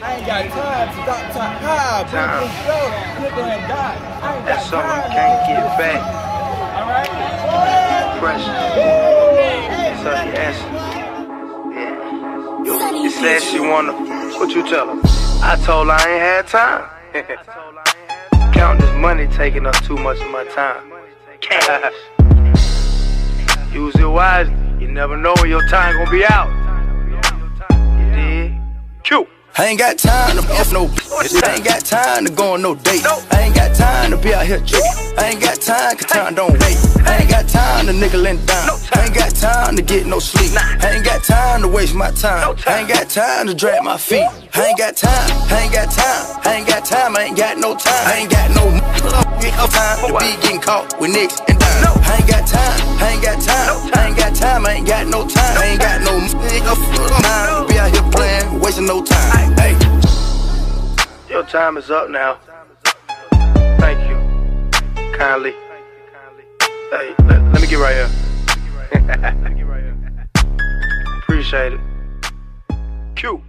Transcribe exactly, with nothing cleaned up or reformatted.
I ain't got time to drop top high, time. Go, nigga and die. I ain't That's got time. That's something can't get back. Alright? Precious. It's up your essence. Yeah. You said she wanna, what you tell her? I told her I ain't had time. Counting this money taking up too much of my time. Cash. Use it wisely. You never know when your time gonna be out. You dig? Q. I ain't got time to F no bitch. I ain't got time to go on no date. I ain't got time to be out here trickin'. I ain't got time, cause time don't wait. I ain't got time to nickel and dime. I ain't got time to get no sleep. I ain't got time to waste my time. I ain't got time to drag my feet. I ain't got time, I ain't got time. I ain't got time, I ain't got no time. I ain't got no time to be getting caught with nicks and dimes. I ain't got time, I ain't got time. I ain't got time, I ain't got no time. I ain't got no time. Be out here playing, wasting no time. Hey. Your time is up now. Thank you kindly. Hey, let, let me get right here. Appreciate it. Q.